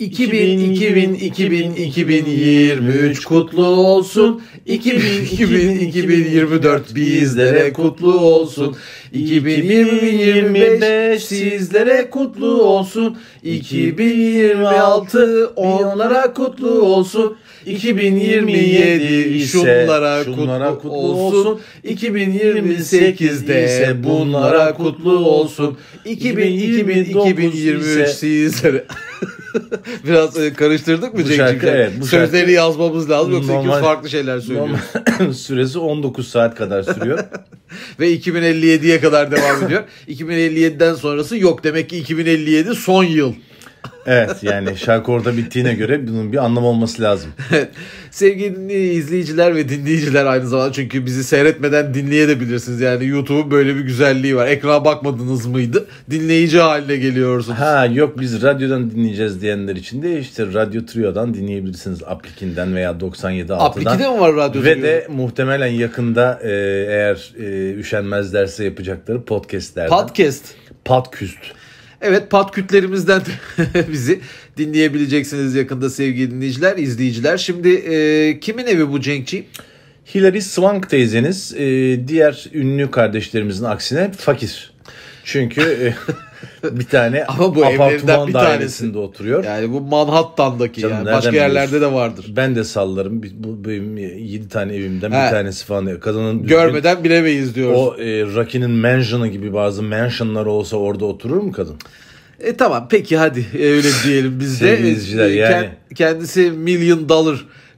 2023 kutlu olsun. 2024 bizlere kutlu olsun. 2025 sizlere kutlu olsun. 2026 onlara kutlu olsun. 2027 şunlara kutlu olsun. 2028'de ise bunlara kutlu olsun. 2023 sizlere... Biraz karıştırdık mı Cenk'ciğim? Evet, sözleri yazmamız lazım, yoksa normal, farklı şeyler söylüyoruz. Süresi 19 saat kadar sürüyor. Ve 2057'ye kadar devam ediyor. 2057'den sonrası yok. Demek ki 2057 son yıl. Evet, yani şarkı orada bittiğine göre bunun bir anlamı olması lazım. Sevgili izleyiciler ve dinleyiciler aynı zamanda, çünkü bizi seyretmeden dinleyebilirsiniz. Yani YouTube'un böyle bir güzelliği var. Ekrana bakmadınız mıydı? Dinleyici haline geliyorsunuz. Ha yok, biz radyodan dinleyeceğiz diyenler için de işte Radyo Trio'dan dinleyebilirsiniz. Aplikinden veya 97.6'dan. Aplikinde mi var Radyo Trio? Ve de muhtemelen yakında eğer üşenmezlerse yapacakları podcastlerden. Podcast. Evet, patkütlerimizden bizi dinleyebileceksiniz yakında sevgili dinleyiciler, izleyiciler. Şimdi kimin evi bu Cenkçi? Hilary Swank teyzeniz diğer ünlü kardeşlerimizin aksine fakir. Çünkü bir tane apartman dairesinde oturuyor. Yani bu Manhattan'daki, canım, yani başka yerlerde de vardır. Ben de sallarım. Bu benim 7 tane evimden bir tanesi falan. Kadının görmeden düzgün, bilemeyiz diyoruz. O Rocky'nin mansion'ı gibi bazı mansion'lar olsa orada oturur mu kadın? Tamam peki, hadi öyle diyelim biz de. Yani. Kendisi $1 milyon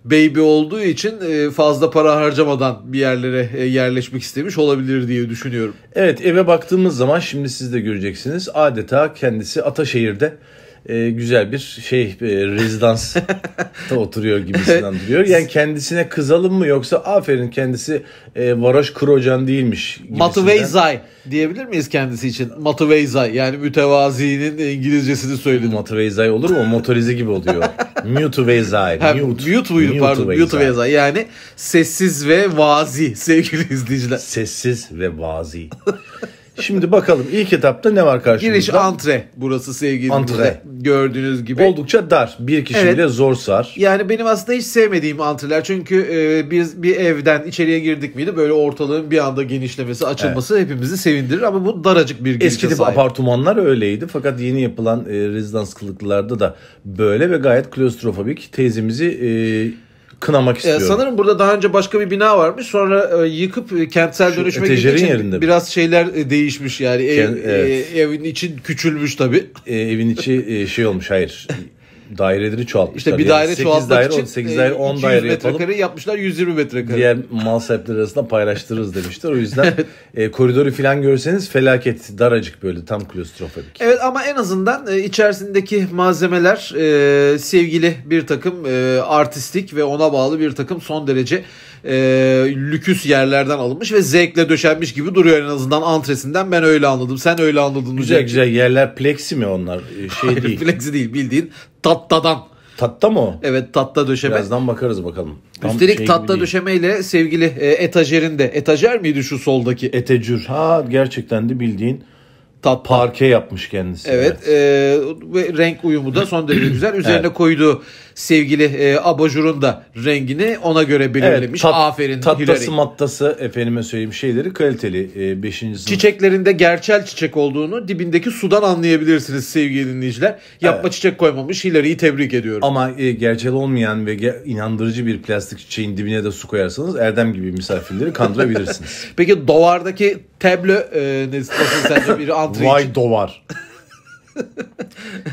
baby olduğu için fazla para harcamadan bir yerlere yerleşmek istemiş olabilir diye düşünüyorum. Evet, eve baktığımız zaman şimdi siz de göreceksiniz. Adeta kendisi Ataşehir'de güzel bir rezidansta oturuyor gibisinden duruyor. Yani kendisine kızalım mı, yoksa aferin kendisi varoş krocan değilmiş gibisinden. Matuveyzay diyebilir miyiz kendisi için? Matuveyzay, yani mütevazinin İngilizcesini söyledim. Matuveyzay olur mu? Motorize gibi oluyor. Mutuveyzay yani sessiz ve vazi sevgili izleyiciler. Sessiz ve vazi. Şimdi bakalım ilk etapta ne var karşımızda? Giriş antre burası sevgili antre. Gördüğünüz gibi. Oldukça dar. Bir kişi bile zor sar. Yani benim aslında hiç sevmediğim antreler. Çünkü biz bir evden içeriye girdik miydi böyle ortalığın bir anda genişlemesi, açılması hepimizi sevindirir. Ama bu daracık bir girişe sahip. Eski tip apartmanlar öyleydi. Fakat yeni yapılan rezidans kılıklılarda da böyle ve gayet klostrofobik. Teyzemizi... kınamak istiyorum. Sanırım burada daha önce başka bir bina varmış. Sonra yıkıp kentsel dönüşüme girdiği için biraz şeyler değişmiş yani. Evin için küçülmüş tabii. Evin içi olmuş, hayır. Daireleri çoğaltmışlar. İşte bir daire yani çoğaltmak için 8 daire 10 daire metrekare yapmışlar, 120 metrekare. Diğer mal sahipleri arasında paylaştırırız demişler. O yüzden koridoru falan görseniz felaket, daracık, böyle tam klostrofobik. Evet, ama en azından içerisindeki malzemeler sevgili bir takım artistik ve ona bağlı bir takım son derece lüküs yerlerden alınmış ve zevkle döşenmiş gibi duruyor en azından antresinden. Ben öyle anladım. Sen öyle anladın. Güzel yerler, plexi mi onlar? Hayır, değil. Plexi değil, bildiğin tattadan. Tatta mı o? Evet, tatta döşeme. Birazdan bakarız bakalım. Tam üstelik tatta döşemeyle sevgili etajerin de. Etajer miydi şu soldaki? Etecür. Ha, gerçekten de bildiğin parke yapmış kendisi. Evet. Ve renk uyumu da son derece güzel. Üzerine koyduğu sevgili abajurun da rengini ona göre belirlemiş. Evet, aferin Hilary. Tattası mattası, efendime söyleyeyim, şeyleri kaliteli. 5. sınıf. Çiçeklerinde gerçel çiçek olduğunu dibindeki sudan anlayabilirsiniz sevgili dinleyiciler. Yapma çiçek koymamış. Hilary'yi tebrik ediyorum. Ama gerçel olmayan ve inandırıcı bir plastik çiçeğin dibine de su koyarsanız Erdem gibi misafirleri kandırabilirsiniz. Peki duvardaki tablo nasıl sence bir antre için? Vay dovar.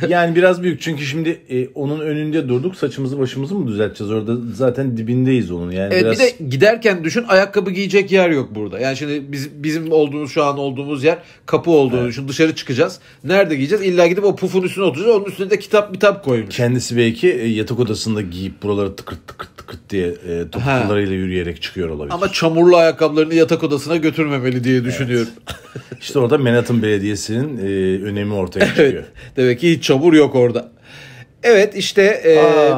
Yani biraz büyük, çünkü şimdi onun önünde durduk, saçımızı başımızı mı düzelteceğiz, orada zaten dibindeyiz onun yani. Bir de giderken düşün, ayakkabı giyecek yer yok burada. Yani şimdi bizim şu an olduğumuz yer kapı olduğunu düşün, dışarı çıkacağız, nerede giyeceğiz, illa gidip o pufun üstüne oturacağız, onun üstüne de kitap koymuş. Kendisi belki yatak odasında giyip buraları tıkırt diye topuklarıyla yürüyerek çıkıyor olabilir. Ama çamurlu ayakkabılarını yatak odasına götürmemeli diye düşünüyorum. Evet. İşte orada Manhattan Belediyesi'nin önemi ortaya çıkıyor. Evet. Demek ki hiç çamur yok orada. Evet, işte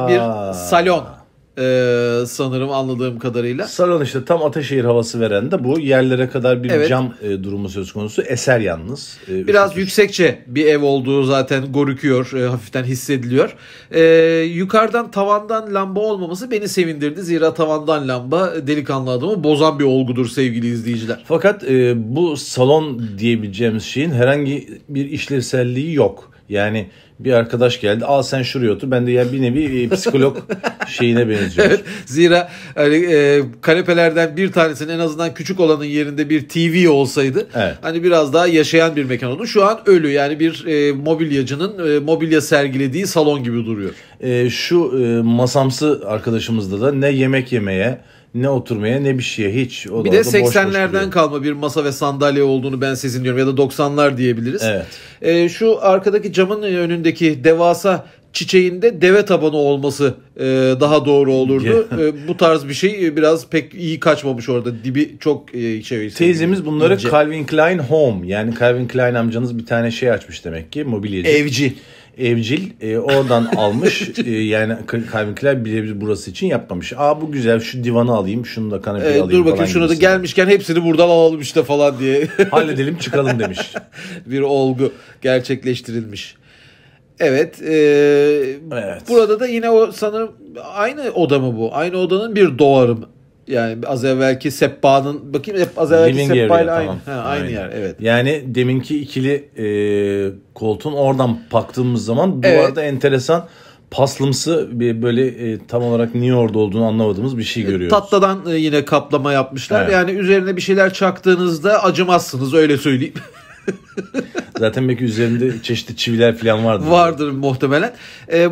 bir salon. sanırım anladığım kadarıyla. Salon işte tam Ataşehir havası veren de bu. Yerlere kadar bir cam durumu söz konusu. Eser yalnız. Biraz yüksekçe bir ev olduğu zaten görüküyor. Hafiften hissediliyor. Yukarıdan tavandan lamba olmaması beni sevindirdi. Zira tavandan lamba delikanlı adamı bozan bir olgudur sevgili izleyiciler. Fakat bu salon diyebileceğimiz şeyin herhangi bir işlevselliği yok. Yani bir arkadaş geldi. Al sen şuraya otur. Ben de ya bir nevi psikolog şeyine benziyor. Evet, zira hani, kanepelerden bir tanesinin en azından küçük olanın yerinde bir TV olsaydı hani biraz daha yaşayan bir mekan oldu. Şu an ölü yani bir mobilyacının mobilya sergilediği salon gibi duruyor. Şu masamsı arkadaşımızda da ne yemek yemeye, ne oturmaya, ne bir şeye hiç. O bir de 80'lerden kalma bir masa ve sandalye olduğunu ben sezinliyorum, ya da 90'lar diyebiliriz. Evet. Şu arkadaki camın önündeki devasa çiçeğinde deve tabanı olması daha doğru olurdu. Bu tarz bir şey biraz pek iyi kaçmamış orada. Dibi çok şey. Teyzemiz bunları ince. Calvin Klein Home, yani Calvin Klein amcanız bir tane şey açmış demek ki, mobilyacı. Evcil oradan almış. Yani Calvin Klein birebir burası için yapmamış. Aa bu güzel, şu divanı alayım, şunu da kanepeyi alayım. Dur bakayım şunu da gelmişken hepsini buradan alalım işte falan diye. Halledelim çıkalım demiş. Bir olgu gerçekleştirilmiş. Evet, evet. Burada da yine o sanırım aynı oda mı bu? Aynı odanın bir doğarım. Yani az evvelki Seppa'nın, bakayım hep az evvelki Seppa'yla aynı. Tamam. Ha, aynı yer, evet. Yani deminki ikili koltuğun oradan baktığımız zaman duvarda enteresan paslımsı bir böyle tam olarak niye orada olduğunu anlamadığımız bir şey görüyoruz. Tatlıdan yine kaplama yapmışlar. Evet. Yani üzerine bir şeyler çaktığınızda acımazsınız, öyle söyleyeyim. Zaten belki üzerinde çeşitli çiviler falan vardır. Vardır muhtemelen.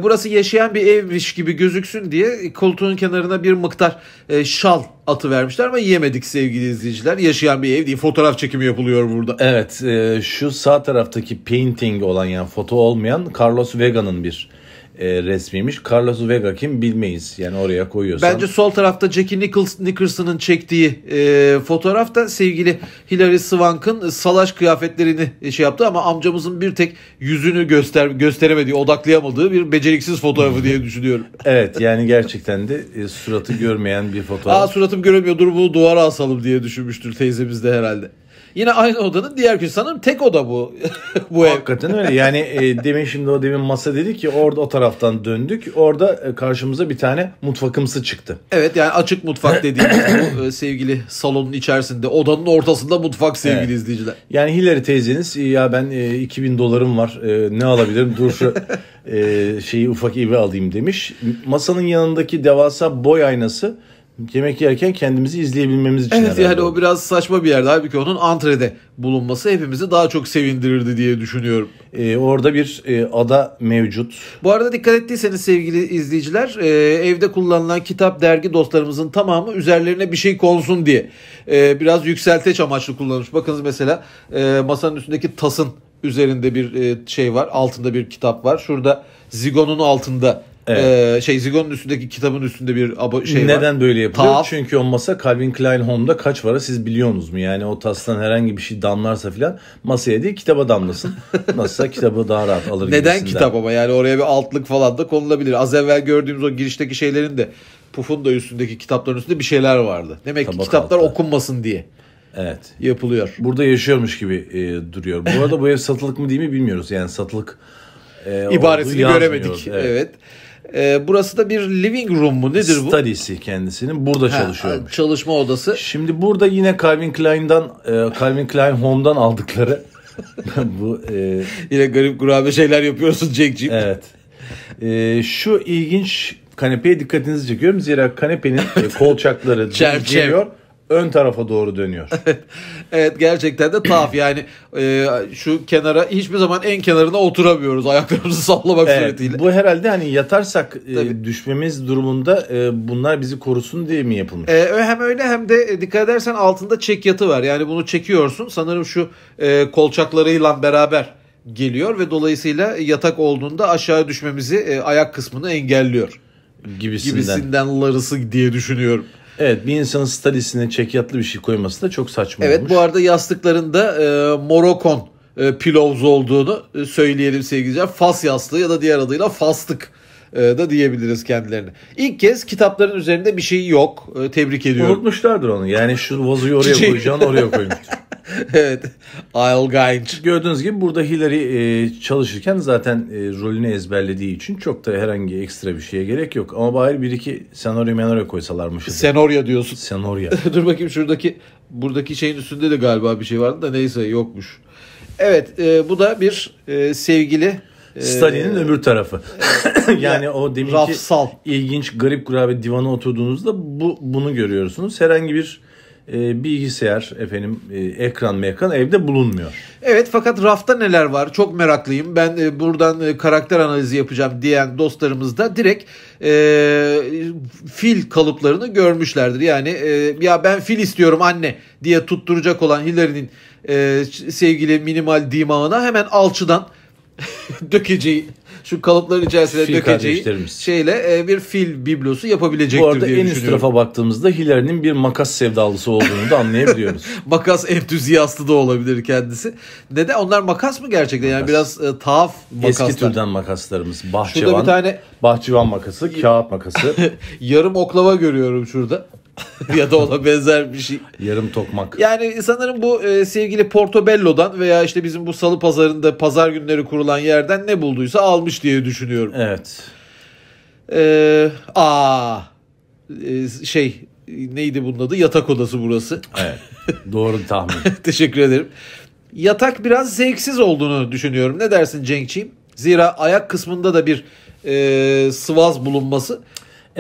Burası yaşayan bir evmiş gibi gözüksün diye koltuğun kenarına bir miktar şal atıvermişler ama yemedik sevgili izleyiciler. Yaşayan bir ev değil. Fotoğraf çekimi yapılıyor burada. Evet. Şu sağ taraftaki painting olan, yani foto olmayan, Carlos Vega'nın bir resmiymiş. Carlos Vega kim bilmeyiz. Yani oraya koyuyorsan. Bence sol tarafta Jackie Nickerson'ın çektiği fotoğrafta sevgili Hilary Swank'ın salaş kıyafetlerini şey yaptı ama amcamızın bir tek yüzünü gösteremediği, odaklayamadığı bir beceriksiz fotoğrafı diye düşünüyorum. Evet, yani gerçekten de suratı görmeyen bir fotoğraf. Aa suratım göremiyor, dur bunu duvara asalım diye düşünmüştür teyzemiz de herhalde. Yine aynı odanın diğer köşesi, sanırım tek oda bu. Bu ev. Hakikaten öyle. Yani demin masa dedi ki orada o taraftan döndük. Orada karşımıza bir tane mutfakımsı çıktı. Evet, yani açık mutfak dediğimiz bu sevgili salonun içerisinde, odanın ortasında mutfak sevgili izleyiciler. Yani Hilary teyzeniz ya ben $2000 var ne alabilirim, dur şu şeyi ufak evi alayım demiş. Masanın yanındaki devasa boy aynası. Yemek yerken kendimizi izleyebilmemiz için. Evet, yani o biraz saçma bir yerde. Halbuki onun antrede bulunması hepimizi daha çok sevindirirdi diye düşünüyorum. Orada bir ada mevcut. Bu arada dikkat ettiyseniz sevgili izleyiciler, evde kullanılan kitap, dergi dostlarımızın tamamı üzerlerine bir şey konsun diye biraz yükselteç amaçlı kullanılmış. Bakınız mesela masanın üstündeki tasın üzerinde bir şey var. Altında bir kitap var. Şurada zigonun altında. Evet. Zigon'un üstündeki kitabın üstünde bir şey var. Neden böyle yapılıyor? Çünkü o masa Calvin Klein Home'da kaç para siz biliyorsunuz mu? Yani o tastan herhangi bir şey damlarsa filan masaya değil kitaba damlasın. Nasılsa kitabı daha rahat alır. Neden gibisinden. Kitap ama yani oraya bir altlık falan da konulabilir. Az evvel gördüğümüz o girişteki şeylerin de, pufun da üstündeki kitapların üstünde bir şeyler vardı. Demek ki kitaplar altta okunmasın diye. Evet. Yapılıyor. Burada yaşıyormuş gibi duruyor. Bu arada bu ev satılık mı değil mi bilmiyoruz. Yani satılık ibaresini göremedik. Evet. Burası da bir living room mu nedir bu? Study'si kendisinin. Burada çalışıyormuş. Çalışma odası. Şimdi burada yine Calvin Klein Home'dan aldıkları bu yine garip kurabe şeyler yapıyorsun Cenk'ciğim. Evet. Şu ilginç kanepeye dikkatinizi çekiyorum. Zira kanepenin kolçakları geliyor. Ön tarafa doğru dönüyor. Evet, gerçekten de tuhaf. Yani şu kenara hiçbir zaman en kenarına oturamıyoruz ayaklarımızı sallamak suretiyle. Bu herhalde hani yatarsak düşmemiz durumunda bunlar bizi korusun diye mi yapılmış? Hem öyle hem de dikkat edersen altında çek yatı var. Yani bunu çekiyorsun, sanırım şu kolçaklarıyla beraber geliyor ve dolayısıyla yatak olduğunda aşağı düşmemizi ayak kısmını engelliyor. Gibisinden larısı diye düşünüyorum. Evet, bir insanın stadisine çekyatlı bir şey koyması da çok saçma olmuş. Evet, bu arada yastıklarında Morokon pillows olduğunu söyleyelim sevgili izleyiciler. Fas yastığı ya da diğer adıyla fastık da diyebiliriz kendilerine. İlk kez kitapların üzerinde bir şey yok. Tebrik ediyorum. Unutmuşlardır onu. Yani şu vazoyu oraya koyacağını oraya koymuştur. Evet. Gördüğünüz gibi burada Hilary çalışırken zaten rolünü ezberlediği için çok da herhangi ekstra bir şeye gerek yok. Ama bari bir iki senaryo koysalarmış. Senaryo diyorsun. Senaryo. Dur bakayım şuradaki, buradaki şeyin üstünde de galiba bir şey vardı da neyse yokmuş. Evet, bu da bir sevgili... Stalin'in öbür tarafı. Yani o deminki rafsal, ilginç, garip kurabe divana oturduğunuzda bunu görüyorsunuz. Herhangi bir bilgisayar, ekran evde bulunmuyor. Evet, fakat rafta neler var çok meraklıyım. Ben buradan karakter analizi yapacağım diyen dostlarımız da direkt fil kalıplarını görmüşlerdir. Yani ya ben fil istiyorum anne diye tutturacak olan Hilary'nin sevgili minimal dimağına hemen alçıdan dökeceği, şu kalıpların içerisine fil dökeceği şeyle bir fil biblosu yapabilecektir diye düşünüyorum. Bu arada en üst tarafa baktığımızda Hilary'nin bir makas sevdalısı olduğunu da anlayabiliyoruz. Makas enfüziyastı da olabilir kendisi. Neden? Onlar makas mı gerçekten? Makas. Yani biraz tuhaf makaslar. Eski türden makaslarımız. Bahçıvan, şurada bir tane... bahçıvan makası, kağıt makası. Yarım oklava görüyorum şurada. Ya da ona benzer bir şey. Yarım tokmak. Yani sanırım bu sevgili Portobello'dan veya işte bizim bu salı pazarında pazar günleri kurulan yerden ne bulduysa almış diye düşünüyorum. Evet. Neydi bunun adı? Yatak odası burası. Evet. Doğru tahmin. Teşekkür ederim. Yatak biraz zevksiz olduğunu düşünüyorum. Ne dersin Cenk'ciğim? Zira ayak kısmında da bir sıvaz bulunması...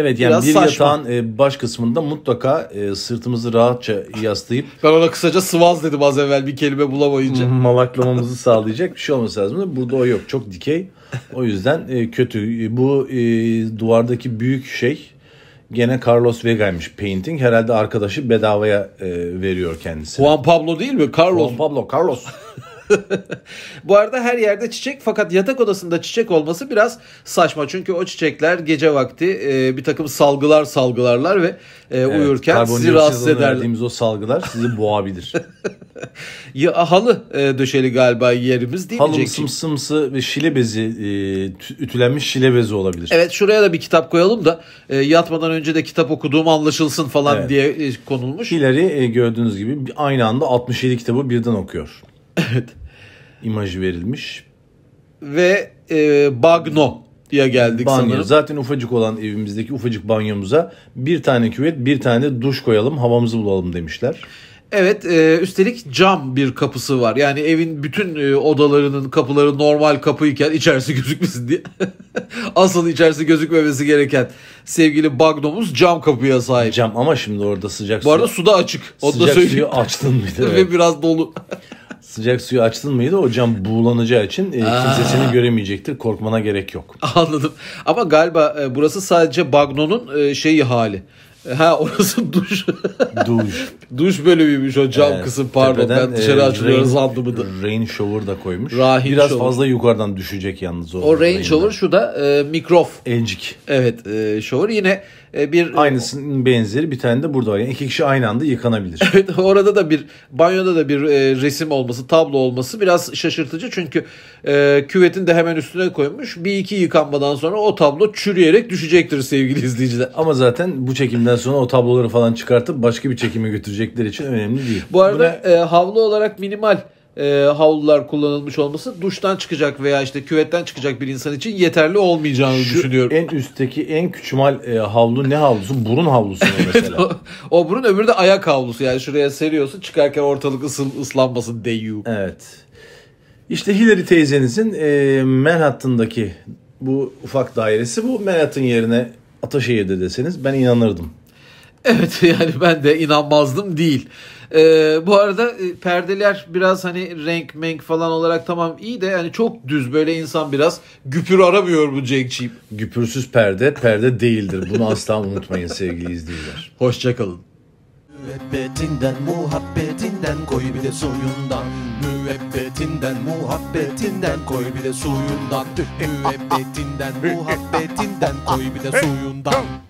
Evet, yani biraz bir saçma. Yatağın baş kısmında mutlaka sırtımızı rahatça yaslayıp... Ben ona kısaca sıvaz dedim az evvel bir kelime bulamayınca. Malaklamamızı sağlayacak bir şey olması lazım. Burada o yok. Çok dikey. O yüzden kötü. Bu duvardaki büyük şey gene Carlos Vega'ymış painting. Herhalde arkadaşı bedavaya veriyor kendisi. Juan Pablo değil mi? Carlos. Juan Pablo, Carlos. Bu arada her yerde çiçek, fakat yatak odasında çiçek olması biraz saçma. Çünkü o çiçekler gece vakti bir takım salgılarlar ve uyurken sizi rahatsız ederler. Verdiğimiz o salgılar sizi boğabilir. Ya, halı döşeli galiba yerimiz değil mi? Halı sımsı ve şile bezi, ütülenmiş şile bezi olabilir. Evet, şuraya da bir kitap koyalım da yatmadan önce de kitap okuduğum anlaşılsın falan, evet, diye konulmuş. Hilary gördüğünüz gibi aynı anda 67 kitabı birden okuyor. Evet. İmajı verilmiş. Ve bagno diye geldik sanırım. Zaten ufacık olan evimizdeki ufacık banyomuza bir tane küvet, bir tane de duş koyalım, havamızı bulalım demişler. Evet, üstelik cam bir kapısı var. Yani evin bütün odalarının kapıları normal kapıyken içerisi gözükmesin diye. Asıl içerisi gözükmemesi gereken sevgili bagnomuz cam kapıya sahip. Cam, ama şimdi orada sıcak su. Bu arada su da açık. Sıcak suyu açtın mıydı? Evet. Ve biraz dolu. Sıcak suyu açtın mıydı? O cam buğulanacağı için kimse seni göremeyecektir. Korkmana gerek yok. Anladım. Ama galiba burası sadece bagnonun şeyi hali. Ha, orası duş. Duş. Duş bölümüymüş o cam kısım. Pardon, ben dışarı açılıyoruz anlamı da. Rain shower da koymuş. Biraz shower. Fazla yukarıdan düşecek yalnız. O rain shower, şu da mikrof. Encik. Evet, shower yine bir... Aynısının benzeri bir tane de burada var. Yani iki kişi aynı anda yıkanabilir. Evet, orada da bir, banyoda da bir resim olması, tablo olması biraz şaşırtıcı. Çünkü küvetin de hemen üstüne koymuş. Bir iki yıkanmadan sonra o tablo çürüyerek düşecektir sevgili izleyiciler. Ama zaten bu çekimden sonra o tabloları falan çıkartıp başka bir çekime götürecekleri için önemli değil. Bu arada havlu olarak minimal havlular kullanılmış olması duştan çıkacak veya işte küvetten çıkacak bir insan için yeterli olmayacağını düşünüyorum. En üstteki en küçümal havlu ne havlusu? Burun havlusu mesela. o burun, öbürü de ayak havlusu. Yani şuraya seriyorsun, çıkarken ortalık ıslanmasın deyu. Evet. İşte Hilary teyzenizin Manhattan'daki bu ufak dairesi bu. Manhattan yerine Ataşehir'de deseniz ben inanırdım. Evet, yani ben de inanmazdım değil. Bu arada perdeler biraz hani renk menk falan olarak tamam iyi de hani çok düz, böyle insan biraz güpür aramıyor bu Cenk'ciğim. Güpürsüz perde değildir. Bunu asla unutmayın sevgili izleyiciler. Hoşçakalın. Müebbetinden, muhabbetinden, koy bir de suyundan. Müebbetinden, muhabbetinden, koy bir de suyundan. Müebbetinden, muhabbetinden, koy bir de suyundan.